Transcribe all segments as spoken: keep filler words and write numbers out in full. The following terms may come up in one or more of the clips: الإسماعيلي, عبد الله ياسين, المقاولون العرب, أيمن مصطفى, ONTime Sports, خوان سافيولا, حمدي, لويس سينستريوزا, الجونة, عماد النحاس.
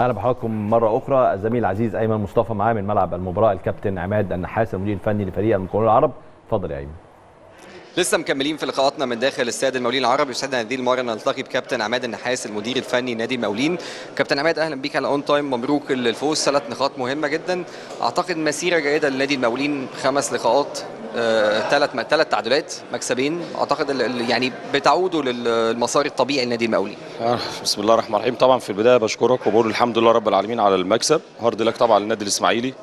اهلا بحضراتكم مره اخرى. الزميل العزيز ايمن مصطفى معاه من ملعب المباراه الكابتن عماد النحاس المدير الفني لفريق المقاولون العرب. اتفضل يا ايمن. لسه مكملين في لقاءاتنا من داخل استاد المقاولين العرب. يسعدنا هذه المره نلتقي بكابتن عماد النحاس المدير الفني نادي المقاولين. كابتن عماد اهلا بيك على اون تايم، مبروك للفوز، ثلاث نقاط مهمه جدا، اعتقد مسيره جيده لنادي المقاولين، خمس لقاءات ثلاث آه، ثلاث تعادلات مكسبين، اعتقد يعني بتعودوا للمسار الطبيعي لنادي المقاولين. بسم الله الرحمن الرحيم. طبعا في البدايه بشكرك وبقول الحمد لله رب العالمين على المكسب، هارد لك طبعا للنادي الاسماعيلي،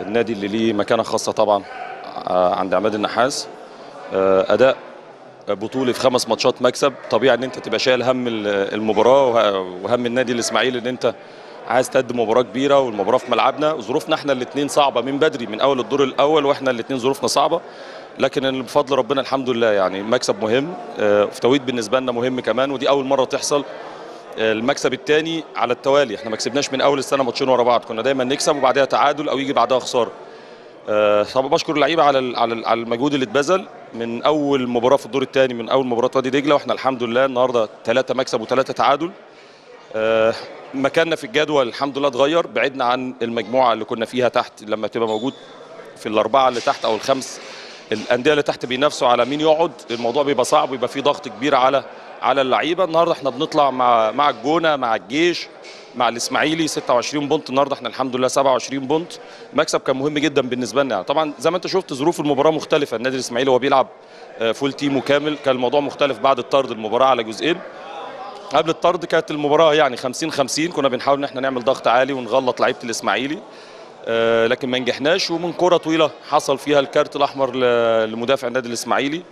النادي اللي ليه مكانه خاصه طبعا عند عماد النحاس. اداء بطولي في خمس ماتشات مكسب، طبيعي ان انت تبقى شايل هم المباراه وهم النادي الاسماعيلي ان انت عايز تقدم مباراه كبيره، والمباراه في ملعبنا، ظروفنا احنا الاثنين صعبه من بدري من اول الدور الاول، واحنا الاثنين ظروفنا صعبه، لكن بفضل ربنا الحمد لله يعني مكسب مهم في توقيت بالنسبه لنا مهم كمان، ودي اول مره تحصل المكسب الثاني على التوالي. احنا ما كسبناش من اول السنه ماتشين ورا بعض، كنا دايما نكسب وبعدها تعادل او يجي بعدها خساره. طبعا بشكر اللعيبه على على المجهود اللي اتبذل من اول مباراه في الدور الثاني، من اول مباراه وادي دجله، واحنا الحمد لله النهارده ثلاثه مكسب وثلاثه تعادل. أه مكاننا في الجدول الحمد لله اتغير، بعدنا عن المجموعه اللي كنا فيها تحت، لما تبقى موجود في الاربعه اللي تحت او الخمس الانديه اللي تحت بينافسوا على مين يقعد، الموضوع بيبقى صعب ويبقى فيه ضغط كبير على على اللعيبه. النهارده احنا بنطلع مع مع الجونه، مع الجيش، مع الاسماعيلي ستة وعشرين بونت، النهارده احنا الحمد لله سبعة وعشرين بونت، مكسب كان مهم جدا بالنسبه لنا. طبعا زي ما انت شفت ظروف المباراه مختلفه، النادي الاسماعيلي هو بيلعب فول تيم وكامل، كان الموضوع مختلف بعد الطرد، المباراه على جزئين، قبل الطرد كانت المباراه يعني خمسين خمسين، كنا بنحاول ان احنا نعمل ضغط عالي ونغلط لعيبه الاسماعيلي، اه لكن ما نجحناش، ومن كره طويله حصل فيها الكارت الاحمر لمدافع النادي الاسماعيلي.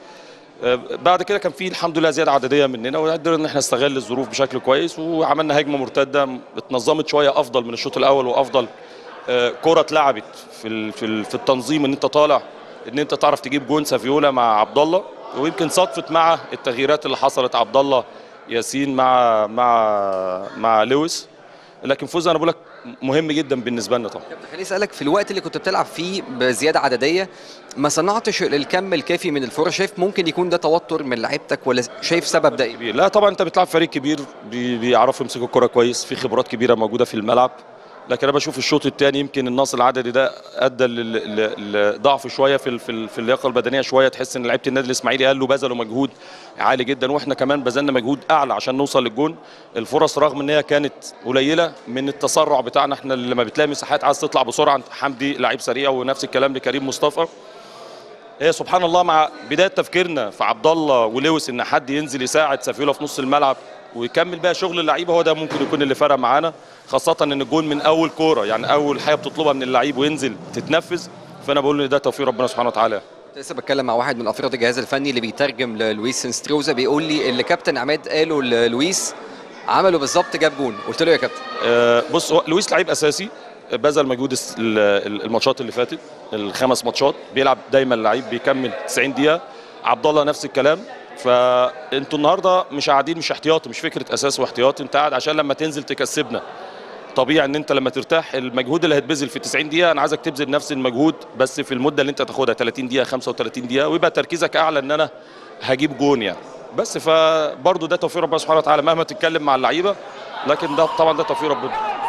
بعد كده كان في الحمد لله زياده عدديه مننا، وقدرنا ان احنا نستغل الظروف بشكل كويس، وعملنا هجمه مرتده اتنظمت شويه افضل من الشوط الاول، وافضل كره اتلعبت في في التنظيم، ان انت طالع ان انت تعرف تجيب جون سافيولا مع عبد الله، ويمكن صدفت مع التغييرات اللي حصلت عبد الله ياسين مع مع مع لويس، لكن فوز انا بقول لك مهم جدا بالنسبه لنا. طبعا خليني اسالك، في الوقت اللي كنت بتلعب فيه بزياده عدديه ما صنعتش الكم الكافي من الفرص، شايف ممكن يكون ده توتر من لعيبتك ولا شايف سبب ده ايه؟ لا طبعا انت بتلعب فريق كبير بيعرفوا يمسكوا الكره كويس، في خبرات كبيره موجوده في الملعب، لكن انا بشوف الشوط الثاني يمكن النقص العددي ده ادى لضعف شويه في في اللياقه البدنيه شويه، تحس ان لعيبه النادي الاسماعيلي قالوا بذلوا مجهود عالي جدا، واحنا كمان بذلنا مجهود اعلى عشان نوصل للجون. الفرص رغم ان هي كانت قليله من التسرع بتاعنا، احنا لما بتلاقي مساحات عايز تطلع بسرعه، حمدي لعيب سريع، ونفس الكلام لكريم مصطفى. هي سبحان الله مع بدايه تفكيرنا في عبد الله ولويس ان حد ينزل يساعد سافيولا في نص الملعب ويكمل بقى شغل اللعيبه، هو ده ممكن يكون اللي فرق معانا، خاصه ان الجون من اول كوره، يعني اول حاجه بتطلبها من اللعيب وينزل تتنفذ، فانا بقول ان ده توفيق ربنا سبحانه وتعالى. لسه بتكلم مع واحد من افراد الجهاز الفني اللي بيترجم للويس سينستريوزا، بيقول لي اللي كابتن عماد قاله للويس عمله بالظبط، جاب جون. قلت له يا كابتن أه بص، لويس لعيب اساسي بذل مجهود الماتشات اللي فاتت، الخمس ماتشات بيلعب دايما لعيب بيكمل تسعين دقيقه، عبد الله نفس الكلام، فانتوا النهارده مش قاعدين، مش احتياطي، مش فكره اساس واحتياطي، انت قاعد عشان لما تنزل تكسبنا. طبيعي ان انت لما ترتاح المجهود اللي هتبذل في تسعين دقيقه انا عايزك تبذل نفس المجهود بس في المده اللي انت تاخدها ثلاثين دقيقه خمسة وثلاثين دقيقه، ويبقى تركيزك اعلى ان انا هجيب جون يعني، بس فبرضه ده توفيق ربنا سبحانه وتعالى مهما تتكلم مع اللعيبه، لكن ده طبعا ده توفيق ربنا.